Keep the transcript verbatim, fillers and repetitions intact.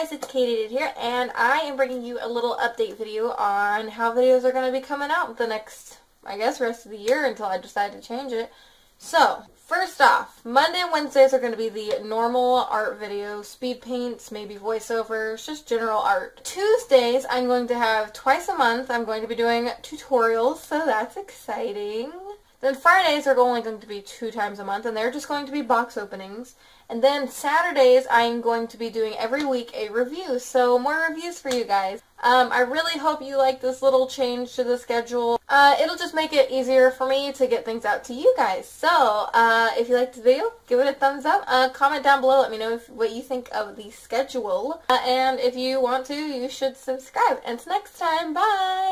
guys, it's Katie Did here, and I am bringing you a little update video on how videos are going to be coming out the next, I guess, rest of the year until I decide to change it. So, first off, Monday and Wednesdays are going to be the normal art video, speed paints, maybe voiceovers, just general art. Tuesdays, I'm going to have twice a month, I'm going to be doing tutorials, so that's exciting. Then Fridays are only going to be two times a month, and they're just going to be box openings. And then Saturdays, I'm going to be doing every week a review, so more reviews for you guys. Um, I really hope you like this little change to the schedule. Uh, it'll just make it easier for me to get things out to you guys. So, uh, if you liked the video, give it a thumbs up. Uh, comment down below, let me know if, what you think of the schedule. Uh, and if you want to, you should subscribe. Until next time, bye!